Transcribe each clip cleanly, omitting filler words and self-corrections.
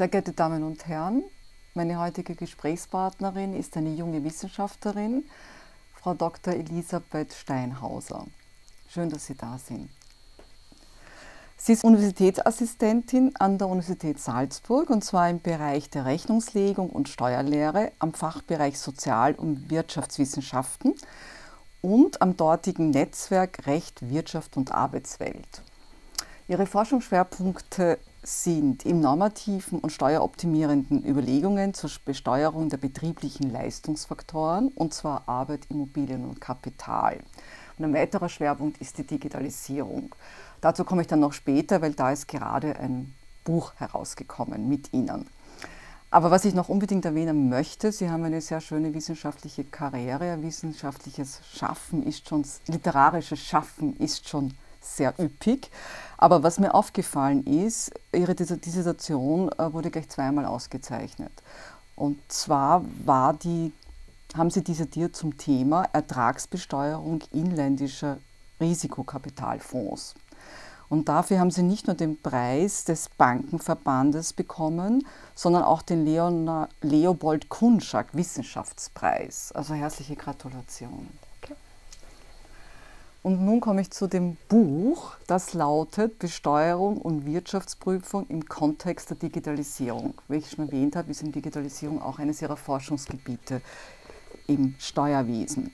Sehr geehrte Damen und Herren, meine heutige Gesprächspartnerin ist eine junge Wissenschaftlerin, Frau Dr. Elisabeth Steinhauser. Schön, dass Sie da sind. Sie ist Universitätsassistentin an der Universität Salzburg, und zwar im Bereich der Rechnungslegung und Steuerlehre am Fachbereich Sozial- und Wirtschaftswissenschaften und am dortigen Netzwerk Recht, Wirtschaft und Arbeitswelt. Ihre Forschungsschwerpunkte sind in normativen und steueroptimierenden Überlegungen zur Besteuerung der betrieblichen Leistungsfaktoren, und zwar Arbeit, Immobilien und Kapital. Und ein weiterer Schwerpunkt ist die Digitalisierung. Dazu komme ich dann noch später, weil da ist gerade ein Buch herausgekommen mit Ihnen. Aber was ich noch unbedingt erwähnen möchte, Sie haben eine sehr schöne wissenschaftliche Karriere. Literarisches Schaffen ist schon sehr üppig. Aber was mir aufgefallen ist, Ihre Dissertation wurde gleich zweimal ausgezeichnet. Und zwar haben Sie dissertiert zum Thema Ertragsbesteuerung inländischer Risikokapitalfonds. Und dafür haben Sie nicht nur den Preis des Bankenverbandes bekommen, sondern auch den Leopold Kunschak-Wissenschaftspreis. Also herzliche Gratulation. Und nun komme ich zu dem Buch, das lautet Besteuerung und Wirtschaftsprüfung im Kontext der Digitalisierung. Wie ich schon erwähnt habe, ist in Digitalisierung auch eines Ihrer Forschungsgebiete im Steuerwesen.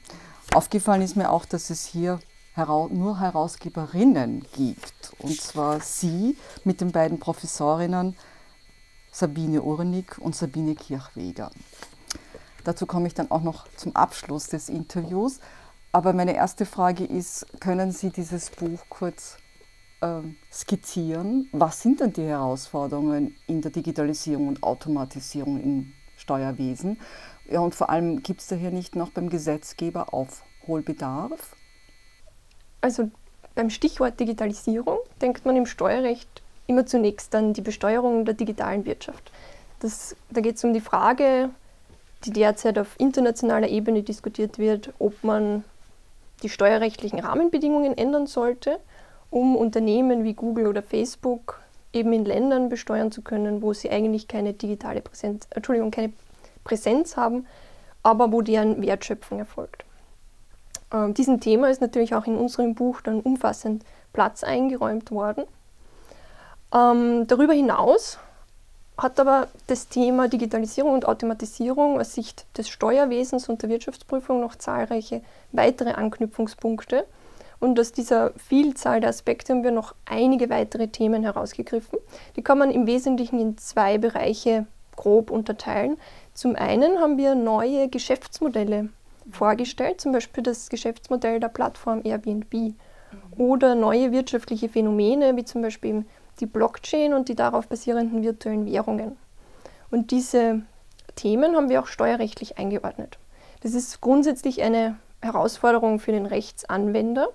Aufgefallen ist mir auch, dass es hier nur Herausgeberinnen gibt, und zwar Sie mit den beiden Professorinnen Sabine Urnik und Sabine Kirchweger. Dazu komme ich dann auch noch zum Abschluss des Interviews. Aber meine erste Frage ist, können Sie dieses Buch kurz skizzieren? Was sind denn die Herausforderungen in der Digitalisierung und Automatisierung im Steuerwesen? Ja, und vor allem, gibt es da hier nicht noch beim Gesetzgeber Aufholbedarf? Also beim Stichwort Digitalisierung denkt man im Steuerrecht immer zunächst an die Besteuerung der digitalen Wirtschaft. Da geht es um die Frage, die derzeit auf internationaler Ebene diskutiert wird, ob man die steuerrechtlichen Rahmenbedingungen ändern sollte, um Unternehmen wie Google oder Facebook eben in Ländern besteuern zu können, wo sie eigentlich keine Präsenz haben, aber wo deren Wertschöpfung erfolgt. Diesem Thema ist natürlich auch in unserem Buch dann umfassend Platz eingeräumt worden. Darüber hinaus hat aber das Thema Digitalisierung und Automatisierung aus Sicht des Steuerwesens und der Wirtschaftsprüfung noch zahlreiche weitere Anknüpfungspunkte. Und aus dieser Vielzahl der Aspekte haben wir noch einige weitere Themen herausgegriffen. Die kann man im Wesentlichen in zwei Bereiche grob unterteilen. Zum einen haben wir neue Geschäftsmodelle vorgestellt, zum Beispiel das Geschäftsmodell der Plattform Airbnb oder neue wirtschaftliche Phänomene, wie zum Beispiel im die Blockchain und die darauf basierenden virtuellen Währungen. Und diese Themen haben wir auch steuerrechtlich eingeordnet. Das ist grundsätzlich eine Herausforderung für den Rechtsanwender,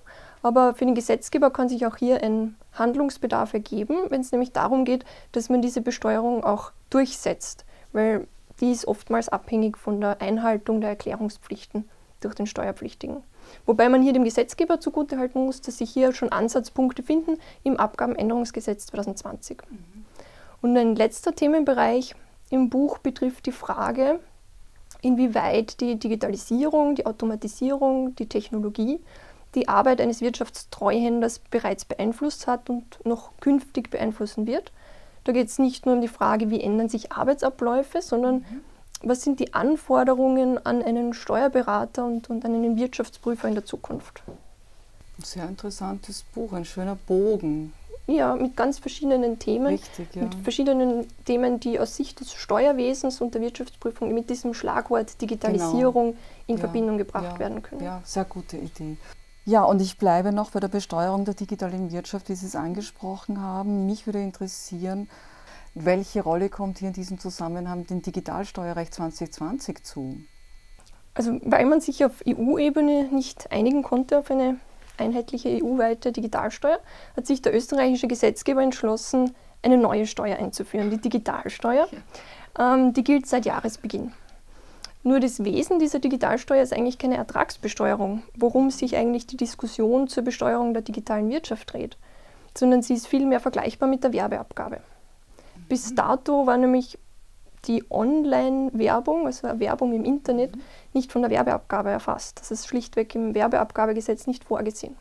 aber für den Gesetzgeber kann sich auch hier ein Handlungsbedarf ergeben, wenn es nämlich darum geht, dass man diese Besteuerung auch durchsetzt, weil die ist oftmals abhängig von der Einhaltung der Erklärungspflichten durch den Steuerpflichtigen. Wobei man hier dem Gesetzgeber zugutehalten muss, dass sich hier schon Ansatzpunkte finden im Abgabenänderungsgesetz 2020. Und ein letzter Themenbereich im Buch betrifft die Frage, inwieweit die Digitalisierung, die Automatisierung, die Technologie die Arbeit eines Wirtschaftstreuhänders bereits beeinflusst hat und noch künftig beeinflussen wird. Da geht es nicht nur um die Frage, wie ändern sich Arbeitsabläufe, sondern was sind die Anforderungen an einen Steuerberater und an einen Wirtschaftsprüfer in der Zukunft? Ein sehr interessantes Buch, ein schöner Bogen. Ja, mit ganz verschiedenen Themen. Richtig, ja. Mit verschiedenen Themen, die aus Sicht des Steuerwesens und der Wirtschaftsprüfung mit diesem Schlagwort Digitalisierung in Verbindung gebracht werden können. Ja, sehr gute Idee. Ja, und ich bleibe noch bei der Besteuerung der digitalen Wirtschaft, wie Sie es angesprochen haben. Mich würde interessieren, welche Rolle kommt hier in diesem Zusammenhang dem Digitalsteuerrecht 2020 zu? Also weil man sich auf EU-Ebene nicht einigen konnte auf eine einheitliche EU-weite Digitalsteuer, hat sich der österreichische Gesetzgeber entschlossen, eine neue Steuer einzuführen, die Digitalsteuer. Die gilt seit Jahresbeginn. Nur das Wesen dieser Digitalsteuer ist eigentlich keine Ertragsbesteuerung, worum sich eigentlich die Diskussion zur Besteuerung der digitalen Wirtschaft dreht, sondern sie ist vielmehr vergleichbar mit der Werbeabgabe. Bis dato war nämlich die Online-Werbung, also Werbung im Internet, nicht von der Werbeabgabe erfasst. Das ist schlichtweg im Werbeabgabegesetz nicht vorgesehen.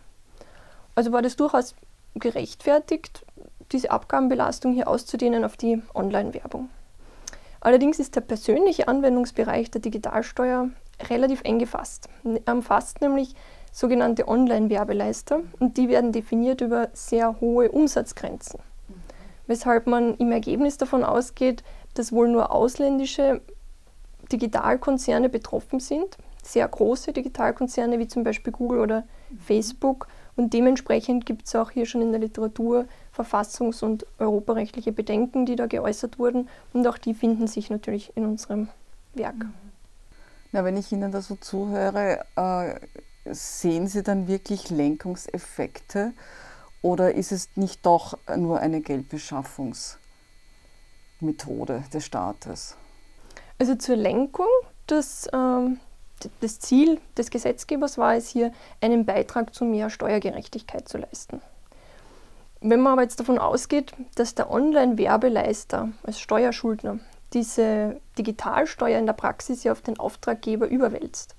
Also war das durchaus gerechtfertigt, diese Abgabenbelastung hier auszudehnen auf die Online-Werbung. Allerdings ist der persönliche Anwendungsbereich der Digitalsteuer relativ eng gefasst. Er umfasst nämlich sogenannte Online-Werbeleister und die werden definiert über sehr hohe Umsatzgrenzen. Weshalb man im Ergebnis davon ausgeht, dass wohl nur ausländische Digitalkonzerne betroffen sind, sehr große Digitalkonzerne wie zum Beispiel Google oder Facebook. Und dementsprechend gibt es auch hier schon in der Literatur verfassungs- und europarechtliche Bedenken, die da geäußert wurden. Und auch die finden sich natürlich in unserem Werk. Na, wenn ich Ihnen da so zuhöre, sehen Sie dann wirklich Lenkungseffekte oder ist es nicht doch nur eine Geldbeschaffungsmethode des Staates? Also zur Lenkung, das Ziel des Gesetzgebers war es hier, einen Beitrag zu mehr Steuergerechtigkeit zu leisten. Wenn man aber jetzt davon ausgeht, dass der Online-Werbeleister als Steuerschuldner diese Digitalsteuer in der Praxis ja auf den Auftraggeber überwälzt,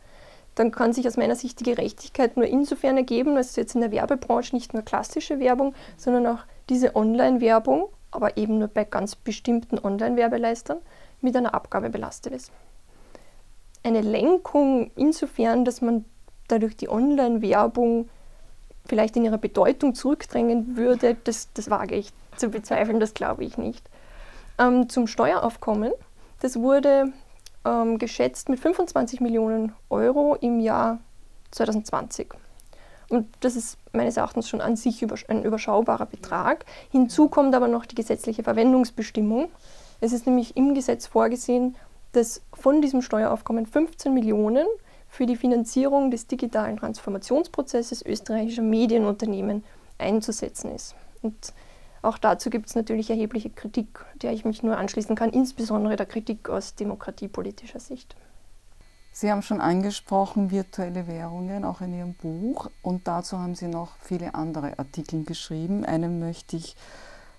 dann kann sich aus meiner Sicht die Gerechtigkeit nur insofern ergeben, dass jetzt in der Werbebranche nicht nur klassische Werbung, sondern auch diese Online-Werbung, aber eben nur bei ganz bestimmten Online-Werbeleistern, mit einer Abgabe belastet ist. Eine Lenkung insofern, dass man dadurch die Online-Werbung vielleicht in ihrer Bedeutung zurückdrängen würde, das wage ich zu bezweifeln, das glaube ich nicht. Zum Steueraufkommen, das wurde geschätzt mit 25 Millionen Euro im Jahr 2020. Und das ist meines Erachtens schon an sich ein überschaubarer Betrag. Hinzu kommt aber noch die gesetzliche Verwendungsbestimmung. Es ist nämlich im Gesetz vorgesehen, dass von diesem Steueraufkommen 15 Millionen für die Finanzierung des digitalen Transformationsprozesses österreichischer Medienunternehmen einzusetzen ist. Und auch dazu gibt es natürlich erhebliche Kritik, der ich mich nur anschließen kann, insbesondere der Kritik aus demokratiepolitischer Sicht. Sie haben schon angesprochen, virtuelle Währungen, auch in Ihrem Buch. Und dazu haben Sie noch viele andere Artikel geschrieben. Einen möchte ich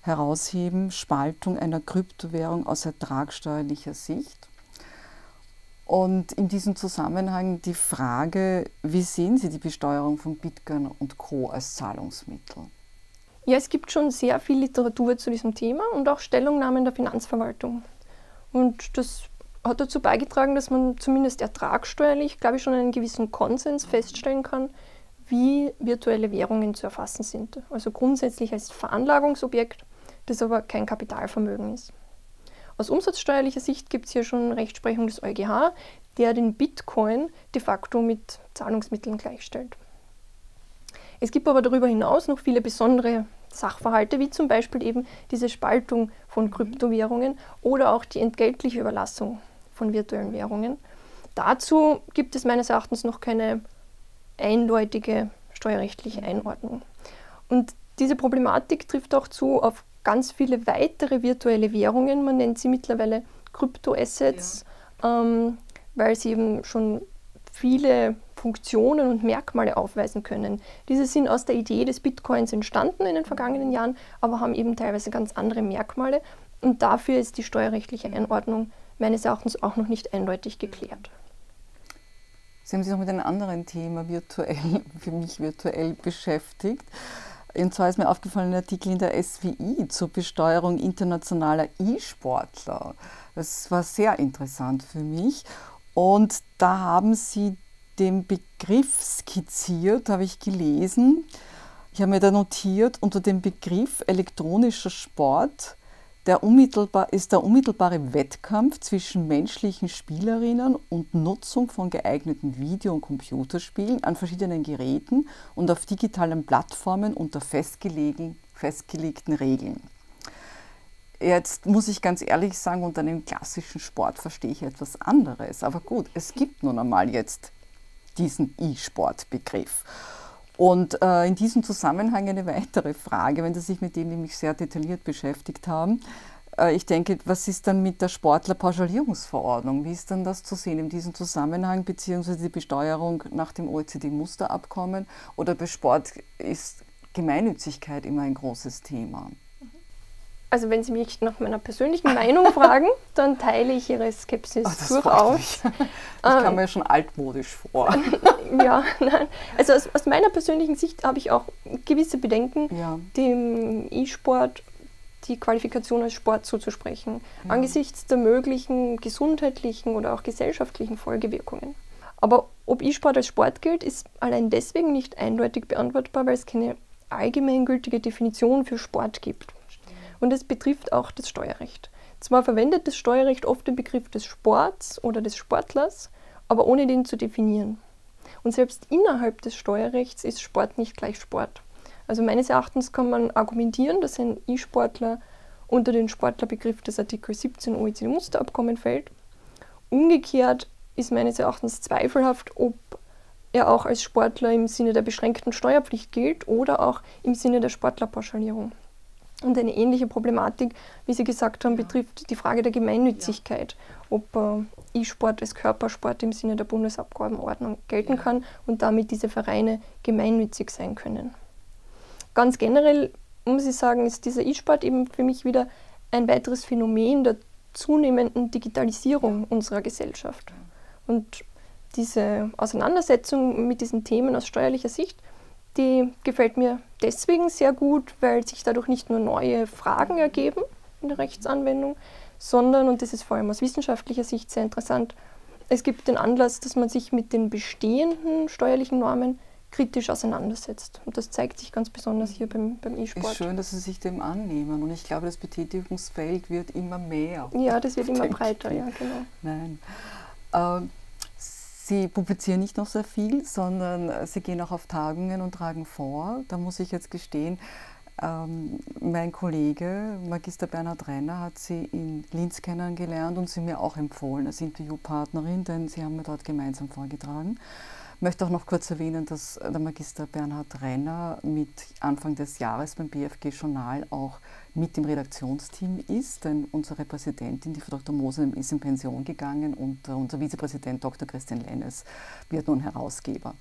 herausheben, Spaltung einer Kryptowährung aus ertragsteuerlicher Sicht. Und in diesem Zusammenhang die Frage, wie sehen Sie die Besteuerung von Bitcoin und Co. als Zahlungsmittel? Ja, es gibt schon sehr viel Literatur zu diesem Thema und auch Stellungnahmen der Finanzverwaltung. Und das hat dazu beigetragen, dass man zumindest ertragsteuerlich, glaube ich, schon einen gewissen Konsens feststellen kann, wie virtuelle Währungen zu erfassen sind. Also grundsätzlich als Veranlagungsobjekt, das aber kein Kapitalvermögen ist. Aus umsatzsteuerlicher Sicht gibt es hier schon Rechtsprechung des EuGH, der den Bitcoin de facto mit Zahlungsmitteln gleichstellt. Es gibt aber darüber hinaus noch viele besondere Sachverhalte, wie zum Beispiel eben diese Spaltung von Kryptowährungen oder auch die entgeltliche Überlassung von virtuellen Währungen. Dazu gibt es meines Erachtens noch keine eindeutige steuerrechtliche Einordnung. Und diese Problematik trifft auch zu auf ganz viele weitere virtuelle Währungen. Man nennt sie mittlerweile Kryptoassets, ja, weil sie eben schon viele Funktionen und Merkmale aufweisen können. Diese sind aus der Idee des Bitcoins entstanden in den vergangenen Jahren, aber haben eben teilweise ganz andere Merkmale. Und dafür ist die steuerrechtliche Einordnung meines Erachtens auch noch nicht eindeutig geklärt. Sie haben sich noch mit einem anderen Thema virtuell beschäftigt. Und zwar ist mir aufgefallen ein Artikel in der SWI zur Besteuerung internationaler E-Sportler. Das war sehr interessant für mich. Und da haben Sie den Begriff skizziert, habe ich gelesen. Ich habe mir da notiert, unter dem Begriff elektronischer Sport ist der unmittelbare Wettkampf zwischen menschlichen Spielerinnen und Nutzung von geeigneten Video- und Computerspielen an verschiedenen Geräten und auf digitalen Plattformen unter festgelegten Regeln. Jetzt muss ich ganz ehrlich sagen, unter einem klassischen Sport verstehe ich etwas anderes. Aber gut, es gibt nun einmal jetzt diesen E-Sport-Begriff. Und in diesem Zusammenhang eine weitere Frage, wenn Sie sich mit dem nämlich sehr detailliert beschäftigt haben. Ich denke, was ist dann mit der Sportlerpauschalierungsverordnung? Wie ist dann das zu sehen in diesem Zusammenhang, beziehungsweise die Besteuerung nach dem OECD-Musterabkommen? Oder bei Sport ist Gemeinnützigkeit immer ein großes Thema? Also wenn Sie mich nach meiner persönlichen Meinung fragen, dann teile ich Ihre Skepsis durchaus. Das kam mir schon altmodisch vor. Ja, nein. Also aus meiner persönlichen Sicht habe ich auch gewisse Bedenken, dem E-Sport die Qualifikation als Sport zuzusprechen, angesichts der möglichen gesundheitlichen oder auch gesellschaftlichen Folgewirkungen. Aber ob E-Sport als Sport gilt, ist allein deswegen nicht eindeutig beantwortbar, weil es keine allgemeingültige Definition für Sport gibt. Und es betrifft auch das Steuerrecht. Zwar verwendet das Steuerrecht oft den Begriff des Sports oder des Sportlers, aber ohne den zu definieren. Und selbst innerhalb des Steuerrechts ist Sport nicht gleich Sport. Also meines Erachtens kann man argumentieren, dass ein E-Sportler unter den Sportlerbegriff des Artikel 17 OECD-Musterabkommen fällt. Umgekehrt ist meines Erachtens zweifelhaft, ob er auch als Sportler im Sinne der beschränkten Steuerpflicht gilt oder auch im Sinne der Sportlerpauschalierung. Und eine ähnliche Problematik, wie Sie gesagt haben, betrifft die Frage der Gemeinnützigkeit, ob E-Sport als Körpersport im Sinne der Bundesabgabenordnung gelten kann und damit diese Vereine gemeinnützig sein können. Ganz generell, muss ich sagen, ist dieser E-Sport eben für mich wieder ein weiteres Phänomen der zunehmenden Digitalisierung unserer Gesellschaft. Und diese Auseinandersetzung mit diesen Themen aus steuerlicher Sicht, die gefällt mir deswegen sehr gut, weil sich dadurch nicht nur neue Fragen ergeben in der Rechtsanwendung, sondern, und das ist vor allem aus wissenschaftlicher Sicht sehr interessant, es gibt den Anlass, dass man sich mit den bestehenden steuerlichen Normen kritisch auseinandersetzt. Und das zeigt sich ganz besonders hier beim E-Sport. Es ist schön, dass Sie sich dem annehmen. Und ich glaube, das Betätigungsfeld wird immer mehr. Ja, das wird immer breiter, ja, genau. Nein. Sie publizieren nicht noch sehr viel, sondern Sie gehen auch auf Tagungen und tragen vor. Da muss ich jetzt gestehen, mein Kollege, Magister Bernhard Renner, hat Sie in Linz kennengelernt und Sie mir auch empfohlen als Interviewpartnerin, denn Sie haben mir dort gemeinsam vorgetragen. Ich möchte auch noch kurz erwähnen, dass der Magister Bernhard Renner mit Anfang des Jahres beim BFG-Journal auch mit im Redaktionsteam ist, denn unsere Präsidentin, die Frau Dr. Mosen, ist in Pension gegangen und unser Vizepräsident Dr. Christian Lennes wird nun Herausgeber.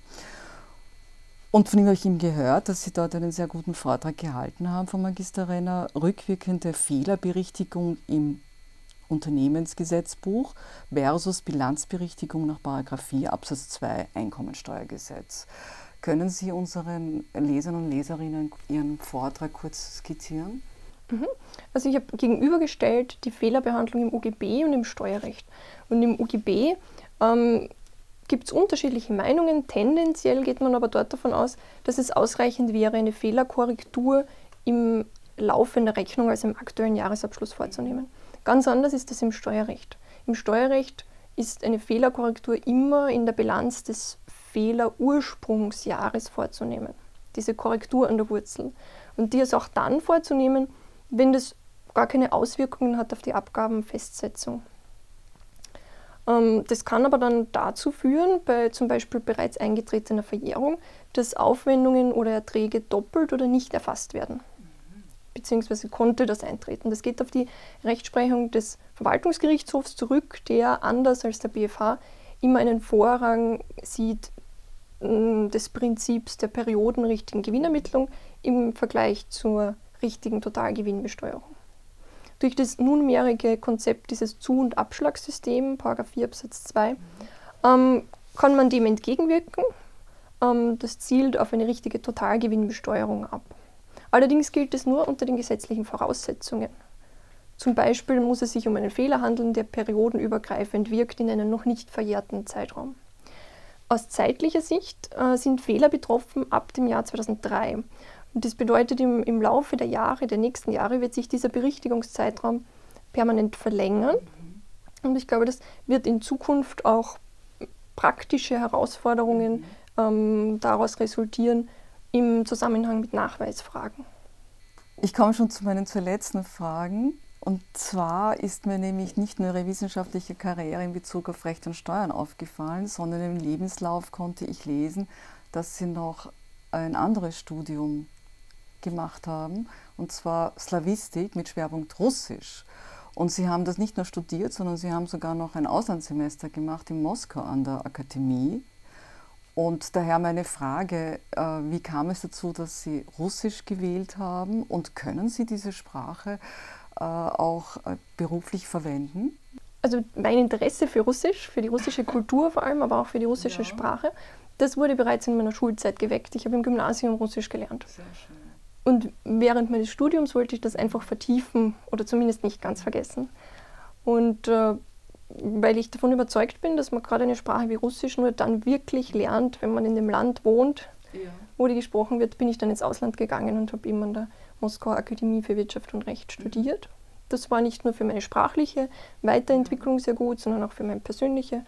Und von ihm habe ich gehört, dass Sie dort einen sehr guten Vortrag gehalten haben von Magister Renner, rückwirkende Fehlerberichtigung im Unternehmensgesetzbuch versus Bilanzberichtigung nach § 4 Absatz 2 Einkommensteuergesetz. Können Sie unseren Lesern und Leserinnen Ihren Vortrag kurz skizzieren? Also ich habe gegenübergestellt die Fehlerbehandlung im UGB und im Steuerrecht. Und im UGB gibt es unterschiedliche Meinungen. Tendenziell geht man aber dort davon aus, dass es ausreichend wäre, eine Fehlerkorrektur im Laufe der Rechnung, also im aktuellen Jahresabschluss, vorzunehmen. Ganz anders ist das im Steuerrecht. Im Steuerrecht ist eine Fehlerkorrektur immer in der Bilanz des Fehlerursprungsjahres vorzunehmen. Diese Korrektur an der Wurzel. Und die ist auch dann vorzunehmen, wenn das gar keine Auswirkungen hat auf die Abgabenfestsetzung. Das kann aber dann dazu führen, bei zum Beispiel bereits eingetretener Verjährung, dass Aufwendungen oder Erträge doppelt oder nicht erfasst werden. Beziehungsweise konnte das eintreten. Das geht auf die Rechtsprechung des Verwaltungsgerichtshofs zurück, der anders als der BFH immer einen Vorrang sieht des Prinzips der periodenrichtigen Gewinnermittlung im Vergleich zur richtigen Totalgewinnbesteuerung. Durch das nunmehrige Konzept dieses Zu- und Abschlagssystems, § 4 Absatz 2, kann man dem entgegenwirken. Das zielt auf eine richtige Totalgewinnbesteuerung ab. Allerdings gilt es nur unter den gesetzlichen Voraussetzungen. Zum Beispiel muss es sich um einen Fehler handeln, der periodenübergreifend wirkt in einem noch nicht verjährten Zeitraum. Aus zeitlicher Sicht sind Fehler betroffen ab dem Jahr 2003. Und das bedeutet, im Laufe der Jahre, der nächsten Jahre, wird sich dieser Berichtigungszeitraum permanent verlängern. Und ich glaube, das wird in Zukunft auch praktische Herausforderungen daraus resultieren, im Zusammenhang mit Nachweisfragen. Ich komme schon zu meinen zwei letzten Fragen. Und zwar ist mir nämlich nicht nur Ihre wissenschaftliche Karriere in Bezug auf Recht und Steuern aufgefallen, sondern im Lebenslauf konnte ich lesen, dass Sie noch ein anderes Studium gemacht haben, und zwar Slawistik mit Schwerpunkt Russisch. Und Sie haben das nicht nur studiert, sondern Sie haben sogar noch ein Auslandssemester gemacht in Moskau an der Akademie. Und daher meine Frage, wie kam es dazu, dass Sie Russisch gewählt haben und können Sie diese Sprache auch beruflich verwenden? Also mein Interesse für Russisch, für die russische Kultur vor allem, aber auch für die russische Sprache, das wurde bereits in meiner Schulzeit geweckt. Ich habe im Gymnasium Russisch gelernt. Sehr schön. Und während meines Studiums wollte ich das einfach vertiefen oder zumindest nicht ganz vergessen. Und weil ich davon überzeugt bin, dass man gerade eine Sprache wie Russisch nur dann wirklich lernt, wenn man in dem Land wohnt, wo die gesprochen wird, bin ich dann ins Ausland gegangen und habe eben an der Moskauer Akademie für Wirtschaft und Recht studiert. Das war nicht nur für meine sprachliche Weiterentwicklung sehr gut, sondern auch für meine persönliche.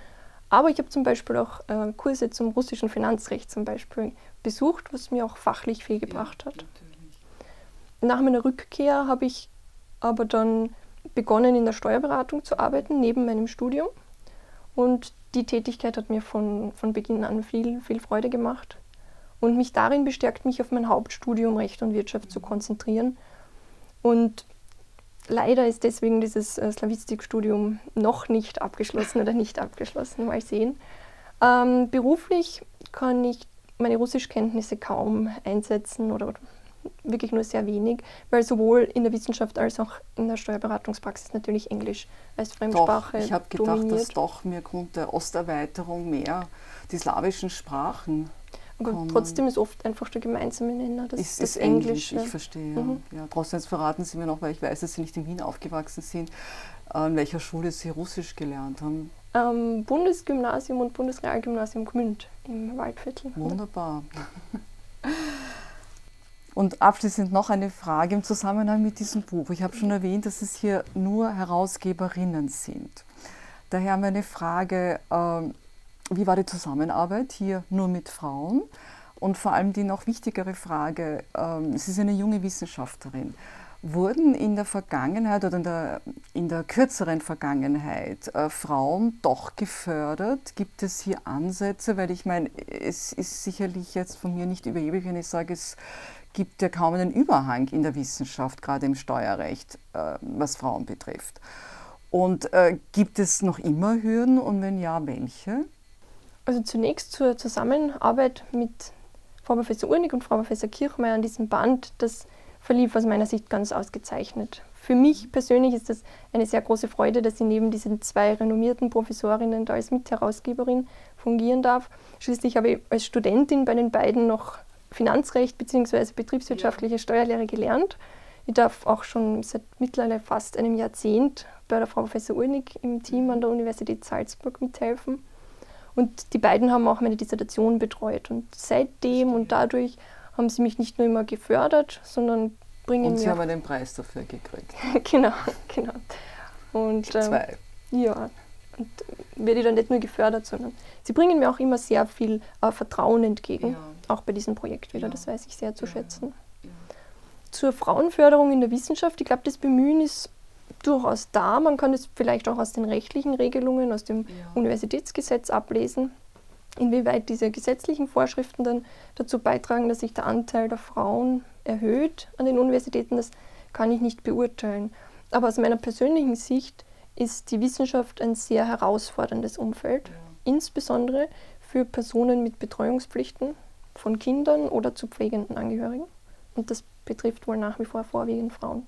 Aber ich habe zum Beispiel auch Kurse zum russischen Finanzrecht zum Beispiel besucht, was mir auch fachlich viel gebracht hat. Nach meiner Rückkehr habe ich aber dann begonnen, in der Steuerberatung zu arbeiten, neben meinem Studium. Und die Tätigkeit hat mir von Beginn an viel Freude gemacht. Und mich darin bestärkt, mich auf mein Hauptstudium Recht und Wirtschaft zu konzentrieren. Und leider ist deswegen dieses Slawistikstudium noch nicht abgeschlossen oder nicht abgeschlossen, mal sehen. Beruflich kann ich meine Russischkenntnisse kaum einsetzen oder wirklich nur sehr wenig, weil sowohl in der Wissenschaft als auch in der Steuerberatungspraxis natürlich Englisch als Fremdsprache dominiert. Ich habe gedacht, dass doch mir aufgrund der Osterweiterung mehr die slawischen Sprachen kommen. Trotzdem ist oft einfach der gemeinsame Nenner das Englische. Ich verstehe. Ja, trotzdem verraten Sie mir noch, weil ich weiß, dass Sie nicht in Wien aufgewachsen sind, an welcher Schule Sie Russisch gelernt haben. Am Bundesgymnasium und Bundesrealgymnasium Gmünd im Waldviertel. Wunderbar. Und abschließend noch eine Frage im Zusammenhang mit diesem Buch. Ich habe schon erwähnt, dass es hier nur Herausgeberinnen sind. Daher haben wir eine Frage, wie war die Zusammenarbeit hier nur mit Frauen? Und vor allem die noch wichtigere Frage, sie ist eine junge Wissenschaftlerin. Wurden in der Vergangenheit oder in der kürzeren Vergangenheit Frauen doch gefördert? Gibt es hier Ansätze? Weil ich meine, es ist sicherlich jetzt von mir nicht überheblich, wenn ich sage, es gibt ja kaum einen Überhang in der Wissenschaft, gerade im Steuerrecht, was Frauen betrifft. Und gibt es noch immer Hürden und wenn ja, welche? Also zunächst zur Zusammenarbeit mit Frau Professor Urnik und Frau Professor Kirchmayr an diesem Band, das verlief aus meiner Sicht ganz ausgezeichnet. Für mich persönlich ist das eine sehr große Freude, dass ich neben diesen zwei renommierten Professorinnen da als Mitherausgeberin fungieren darf. Schließlich habe ich als Studentin bei den beiden noch Finanzrecht bzw. betriebswirtschaftliche Steuerlehre gelernt. Ich darf auch schon seit mittlerweile fast einem Jahrzehnt bei der Frau Professor Urnik im Team an der Universität Salzburg mithelfen. Und die beiden haben auch meine Dissertation betreut. Und seitdem und dadurch haben sie mich nicht nur immer gefördert, sondern bringen mir... Und sie haben einen Preis dafür gekriegt. Genau. Und, zwei. Ja, und werde ich dann nicht nur gefördert, sondern sie bringen mir auch immer sehr viel Vertrauen entgegen. Ja. Auch bei diesem Projekt wieder, das weiß ich sehr zu schätzen. Ja. Zur Frauenförderung in der Wissenschaft, ich glaube, das Bemühen ist durchaus da. Man kann es vielleicht auch aus den rechtlichen Regelungen, aus dem Universitätsgesetz ablesen, inwieweit diese gesetzlichen Vorschriften dann dazu beitragen, dass sich der Anteil der Frauen erhöht an den Universitäten, das kann ich nicht beurteilen. Aber aus meiner persönlichen Sicht ist die Wissenschaft ein sehr herausforderndes Umfeld, insbesondere für Personen mit Betreuungspflichten von Kindern oder zu pflegenden Angehörigen. Und das betrifft wohl nach wie vor vorwiegend Frauen.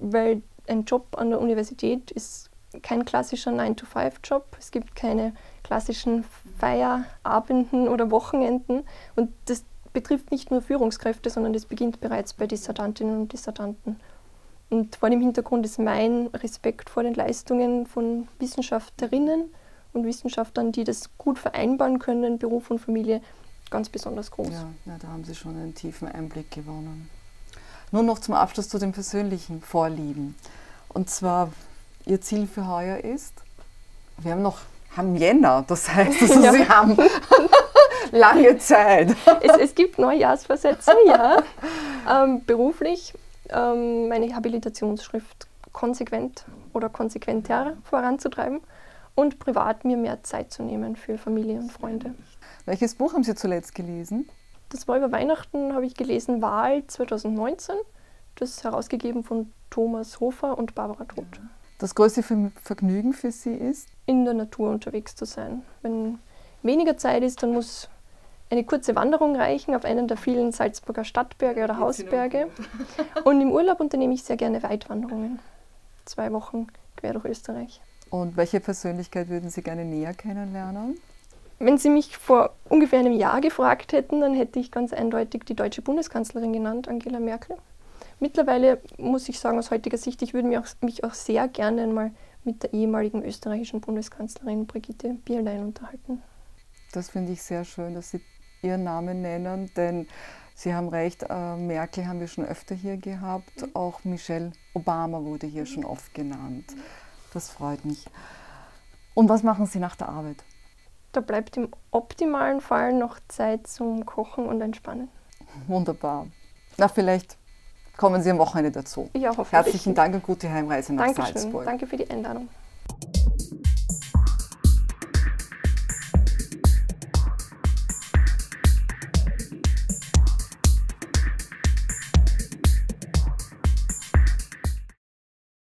Weil ein Job an der Universität ist kein klassischer 9-to-5-Job. Es gibt keine klassischen Feierabenden oder Wochenenden. Und das betrifft nicht nur Führungskräfte, sondern das beginnt bereits bei Dissertantinnen und Dissertanten. Und vor dem Hintergrund ist mein Respekt vor den Leistungen von Wissenschaftlerinnen und Wissenschaftlern, die das gut vereinbaren können, Beruf und Familie, ganz besonders groß. Ja, da haben Sie schon einen tiefen Einblick gewonnen. Nun noch zum Abschluss zu den persönlichen Vorlieben. Und zwar, Ihr Ziel für heuer ist, wir haben noch Jänner, das heißt, Sie haben lange Zeit. Es gibt Neujahrsvorsätze, beruflich meine Habilitationsschrift konsequent oder konsequenter voranzutreiben und privat mir mehr Zeit zu nehmen für Familie und Freunde. Welches Buch haben Sie zuletzt gelesen? Das war über Weihnachten, habe ich gelesen, Wahl 2019. Das ist herausgegeben von Thomas Hofer und Barbara Todt. Das größte Vergnügen für Sie ist? In der Natur unterwegs zu sein. Wenn weniger Zeit ist, dann muss eine kurze Wanderung reichen auf einen der vielen Salzburger Stadtberge oder Hausberge. Und im Urlaub unternehme ich sehr gerne Weitwanderungen. 2 Wochen quer durch Österreich. Und welche Persönlichkeit würden Sie gerne näher kennenlernen? Wenn Sie mich vor ungefähr einem Jahr gefragt hätten, dann hätte ich ganz eindeutig die deutsche Bundeskanzlerin genannt, Angela Merkel. Mittlerweile muss ich sagen, aus heutiger Sicht, ich würde mich auch sehr gerne einmal mit der ehemaligen österreichischen Bundeskanzlerin Brigitte Bierlein unterhalten. Das finde ich sehr schön, dass Sie Ihren Namen nennen, denn Sie haben recht, Merkel haben wir schon öfter hier gehabt, auch Michelle Obama wurde hier schon oft genannt. Das freut mich. Und was machen Sie nach der Arbeit? Da bleibt im optimalen Fall noch Zeit zum Kochen und Entspannen. Wunderbar. Na, vielleicht kommen Sie am Wochenende dazu. Ja, hoffentlich. Herzlichen Dank und gute Heimreise nach Salzburg. Dankeschön. Danke für die Einladung.